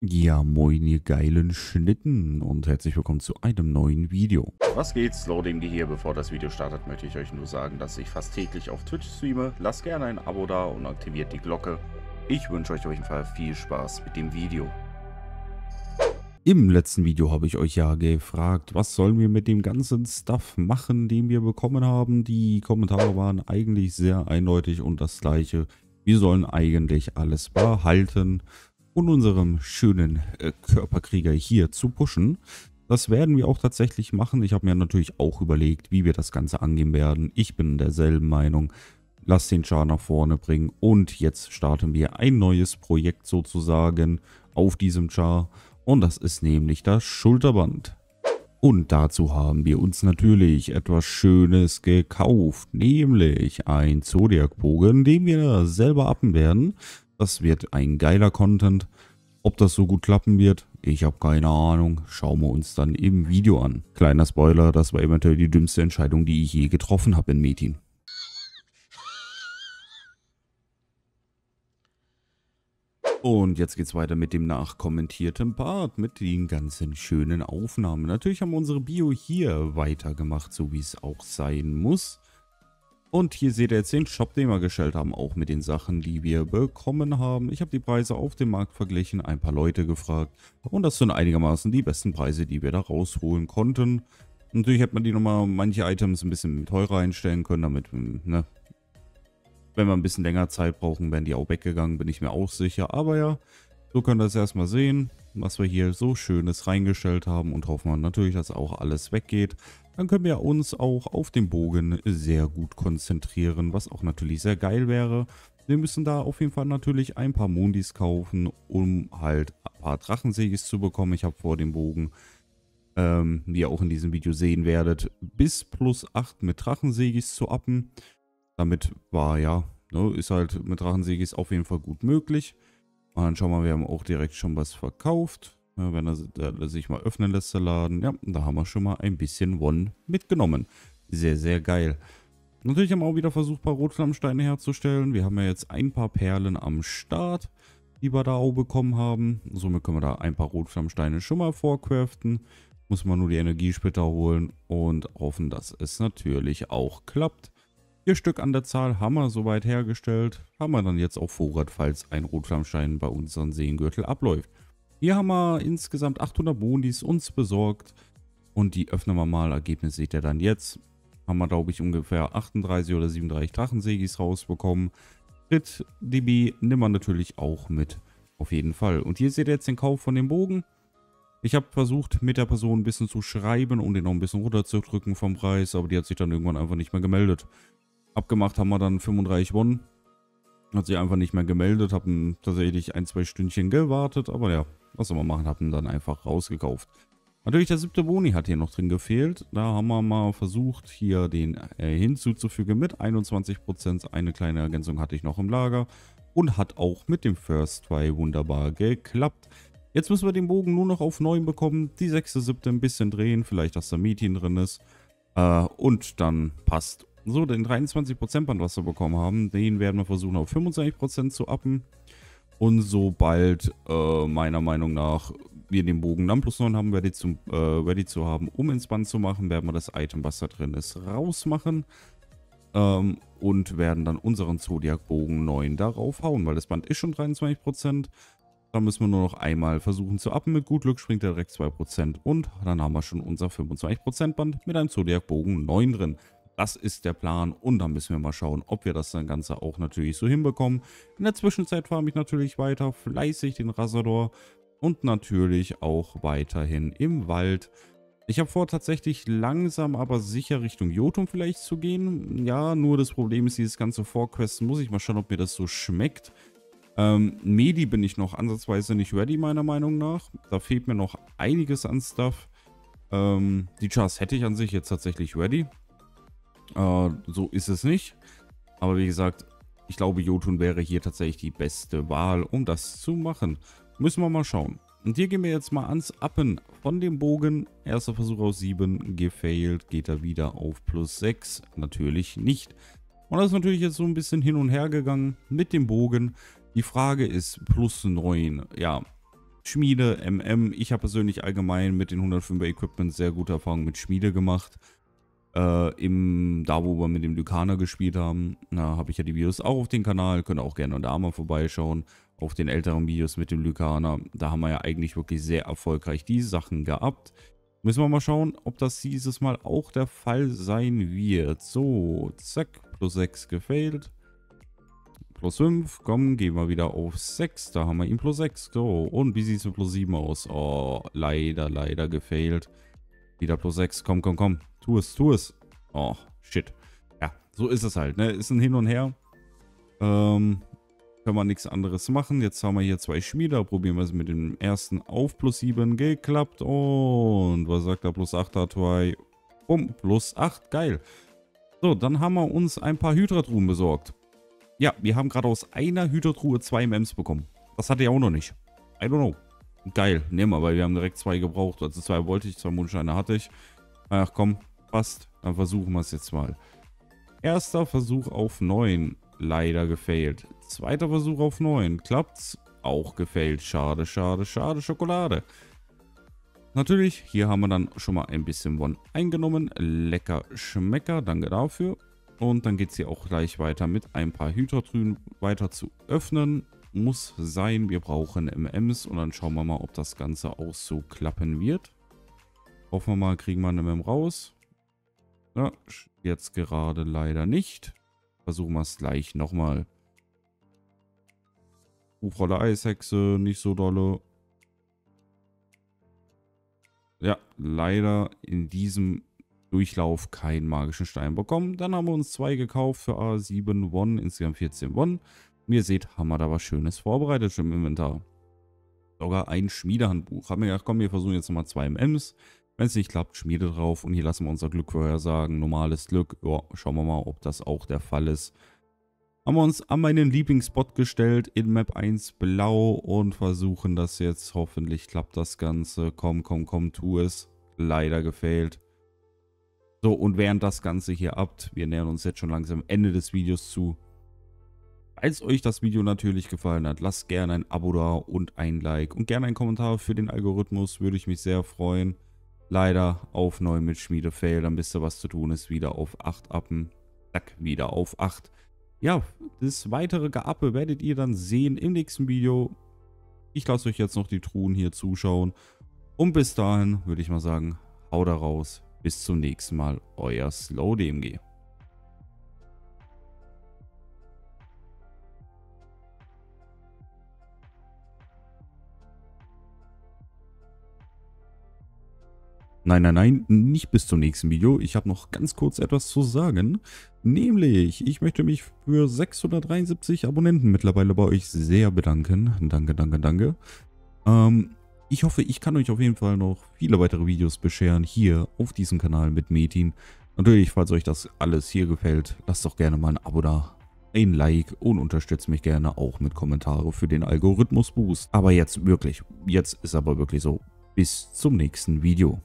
Ja, moin ihr geilen Schnitten und herzlich willkommen zu einem neuen Video. Was geht's, SlowDmG hier. Bevor das Video startet, möchte ich euch nur sagen, dass ich fast täglich auf Twitch streame. Lasst gerne ein Abo da und aktiviert die Glocke. Ich wünsche euch auf jeden Fall viel Spaß mit dem Video. Im letzten Video habe ich euch ja gefragt, was sollen wir mit dem ganzen Stuff machen, den wir bekommen haben. Die Kommentare waren eigentlich sehr eindeutig und das gleiche. Wir sollen eigentlich alles behalten und unserem schönen Körperkrieger hier zu pushen. Das werden wir auch tatsächlich machen. Ich habe mir natürlich auch überlegt, wie wir das Ganze angehen werden. Ich bin derselben Meinung. Lasst den Char nach vorne bringen. Und jetzt starten wir ein neues Projekt sozusagen auf diesem Char. Und das ist nämlich das Schulterband. Und dazu haben wir uns natürlich etwas Schönes gekauft. Nämlich ein ZodiakBogen, den wir selber uppen werden. Das wird ein geiler Content. Ob das so gut klappen wird, ich habe keine Ahnung. Schauen wir uns dann im Video an. Kleiner Spoiler, das war eventuell die dümmste Entscheidung, die ich je getroffen habe in Metin. Und jetzt geht's weiter mit dem nachkommentierten Part, mit den ganzen schönen Aufnahmen. Natürlich haben wir unsere Bio hier weitergemacht, so wie es auch sein muss. Und hier seht ihr jetzt den Shop, den wir gestellt haben, auch mit den Sachen, die wir bekommen haben. Ich habe die Preise auf dem Markt verglichen, ein paar Leute gefragt. Und das sind einigermaßen die besten Preise, die wir da rausholen konnten. Natürlich hätte man die nochmal, manche Items ein bisschen teurer einstellen können, damit, ne, wenn wir ein bisschen länger Zeit brauchen, wären die auch weggegangen, bin ich mir auch sicher. Aber ja, so könnt ihr das erstmal sehen, was wir hier so Schönes reingestellt haben und hoffen wir natürlich, dass auch alles weggeht. Dann können wir uns auch auf den Bogen sehr gut konzentrieren, was auch natürlich sehr geil wäre. Wir müssen da auf jeden Fall natürlich ein paar Mondis kaufen, um halt ein paar Drachensäges zu bekommen. Ich habe vor dem Bogen, wie ihr auch in diesem Video sehen werdet, bis plus 8 mit Drachensäges zu uppen. Damit war ja, ne, ist halt mit Drachensäges auf jeden Fall gut möglich. Und dann schauen wir mal, wir haben auch direkt schon was verkauft. Wenn er sich mal öffnen lässt, der Laden. Ja, da haben wir schon mal ein bisschen One mitgenommen. Sehr, sehr geil. Natürlich haben wir auch wieder versucht, ein paar Rotflammsteine herzustellen. Wir haben ja jetzt ein paar Perlen am Start, die wir da auch bekommen haben. Somit können wir da ein paar Rotflammsteine schon mal vorcraften. Muss man nur die Energiesplitter holen und hoffen, dass es natürlich auch klappt. 4 Stück an der Zahl haben wir soweit hergestellt. Haben wir dann jetzt auch Vorrat, falls ein Rotflammstein bei unserem Seengürtel abläuft. Hier haben wir insgesamt 800 Mondis uns besorgt und die öffnen wir mal. Ergebnis seht ihr dann jetzt. Haben wir, glaube ich, ungefähr 38 oder 37 Drachensäges rausbekommen. Crit DB nehmen wir natürlich auch mit, auf jeden Fall. Und hier seht ihr jetzt den Kauf von dem Bogen. Ich habe versucht, mit der Person ein bisschen zu schreiben, um den noch ein bisschen runterzudrücken vom Preis, aber die hat sich dann irgendwann einfach nicht mehr gemeldet. Abgemacht haben wir dann 35 Won. Hat sich einfach nicht mehr gemeldet, haben tatsächlich ein, 2 Stündchen gewartet, aber ja, was soll man machen, haben dann einfach rausgekauft. Natürlich der 7. Boni hat hier noch drin gefehlt, da haben wir mal versucht, hier den hinzuzufügen mit 21%, eine kleine Ergänzung hatte ich noch im Lager und hat auch mit dem First Try wunderbar geklappt. Jetzt müssen wir den Bogen nur noch auf 9 bekommen, die 6.7. ein bisschen drehen, vielleicht dass da Metin drin ist und dann passt. So, den 23% Band, was wir bekommen haben, den werden wir versuchen auf 25% zu uppen. Und sobald, meiner Meinung nach, wir den Bogen dann plus 9 haben, ready zu haben, um ins Band zu machen, werden wir das Item, was da drin ist, rausmachen. Und werden dann unseren Zodiac-Bogen 9 darauf hauen, weil das Band ist schon 23%. Da müssen wir nur noch einmal versuchen zu uppen. Mit gut Glück springt er direkt 2% und dann haben wir schon unser 25% Band mit einem Zodiac-Bogen 9 drin. Das ist der Plan und dann müssen wir mal schauen, ob wir das dann Ganze auch natürlich so hinbekommen. In der Zwischenzeit farme ich natürlich weiter fleißig den Rasador und natürlich auch weiterhin im Wald. Ich habe vor, tatsächlich langsam aber sicher Richtung Jotun vielleicht zu gehen. Ja, nur das Problem ist, dieses ganze Vorquesten muss ich mal schauen, ob mir das so schmeckt. Medi bin ich noch ansatzweise nicht ready, meiner Meinung nach. Da fehlt mir noch einiges an Stuff. Die Chars hätte ich an sich jetzt tatsächlich ready. So ist es nicht, aber wie gesagt, ich glaube, Jotun wäre hier tatsächlich die beste Wahl, um das zu machen. Müssen wir mal schauen. Und hier gehen wir jetzt mal ans Uppen von dem Bogen. Erster Versuch auf 7, gefailt, geht er wieder auf plus 6, natürlich nicht. Und das ist natürlich jetzt so ein bisschen hin und her gegangen mit dem Bogen. Die Frage ist, plus 9, ja, Schmiede, MM. Ich habe persönlich allgemein mit den 105er Equipment sehr gute Erfahrungen mit Schmiede gemacht. Da wo wir mit dem Lycaner gespielt haben, habe ich ja die Videos auch auf den Kanal. Könnt ihr auch gerne da mal vorbeischauen. Auf den älteren Videos mit dem Lycaner. Da haben wir ja eigentlich wirklich sehr erfolgreich die Sachen gehabt. Müssen wir mal schauen, ob das dieses Mal auch der Fall sein wird. So, zack, plus 6 gefailt. Plus 5, komm, gehen wir wieder auf 6. Da haben wir ihn plus 6. So, und wie sieht es mit plus 7 aus? Oh, leider gefailt. Wieder plus 6. Komm. Tu es. Oh, shit. Ja, so ist es halt, ne? Ist ein Hin und Her. Können wir nichts anderes machen. Jetzt haben wir hier 2 Schmiede. Probieren wir es mit dem ersten auf plus 7. Geklappt. Und was sagt er? Plus 8 hat 2. Bumm, plus 8. Geil. So, dann haben wir uns ein paar Hydratruhen besorgt. Ja, wir haben gerade aus einer Hüterträne 2 Mems bekommen. Das hatte ich auch noch nicht. I don't know. Geil, nehmen wir, weil wir haben direkt 2 gebraucht. Also 2 wollte ich, 2 Mondscheine hatte ich. Ach komm, passt. Dann versuchen wir es jetzt mal. Erster Versuch auf 9. Leider gefailt. Zweiter Versuch auf 9. Klappt's? Auch gefailt. Schade, Schokolade. Natürlich, hier haben wir dann schon mal ein bisschen von eingenommen. Lecker Schmecker, danke dafür. Und dann geht es hier auch gleich weiter mit ein paar Hydratruhen weiter zu öffnen. Muss sein, wir brauchen MMs und dann schauen wir mal, ob das Ganze auch so klappen wird. Hoffen wir mal, kriegen wir eine MM raus. Ja, jetzt gerade leider nicht. Versuchen wir es gleich nochmal. Buchrolle Eishexe, nicht so dolle. Ja, leider in diesem Durchlauf keinen magischen Stein bekommen. Dann haben wir uns 2 gekauft für A7 Won, insgesamt 14 Won. Wie ihr seht, haben wir da was Schönes vorbereitet schon im Inventar. Sogar ein Schmiedehandbuch. Haben wir gedacht, komm, wir versuchen jetzt nochmal 2 MMs. Wenn es nicht klappt, Schmiede drauf. Und hier lassen wir unser Glück vorhersagen. Normales Glück. Ja, schauen wir mal, ob das auch der Fall ist. Haben wir uns an meinen Lieblingsspot gestellt in Map 1 Blau und versuchen das jetzt. Hoffentlich klappt das Ganze. Komm, tu es. Leider gefailt. So, und während das Ganze hier abt, wir nähern uns jetzt schon langsam Ende des Videos zu. Falls euch das Video natürlich gefallen hat, lasst gerne ein Abo da und ein Like und gerne einen Kommentar für den Algorithmus, würde ich mich sehr freuen. Leider auf 9 mit Schmiede fail, dann wisst ihr, was zu tun ist, wieder auf 8 appen, zack, wieder auf 8. Ja, das weitere Geappe werdet ihr dann sehen im nächsten Video. Ich lasse euch jetzt noch die Truhen hier zuschauen und bis dahin würde ich mal sagen, haut da raus. Bis zum nächsten Mal, euer SlowDmG. Nein, nicht bis zum nächsten Video. Ich habe noch ganz kurz etwas zu sagen. Nämlich, ich möchte mich für 673 Abonnenten mittlerweile bei euch sehr bedanken. Danke. Ich hoffe, ich kann euch auf jeden Fall noch viele weitere Videos bescheren, hier auf diesem Kanal mit Metin. Natürlich, falls euch das alles hier gefällt, lasst doch gerne mal ein Abo da, ein Like und unterstützt mich gerne auch mit Kommentaren für den Algorithmus-Boost. Aber jetzt ist aber wirklich so. Bis zum nächsten Video.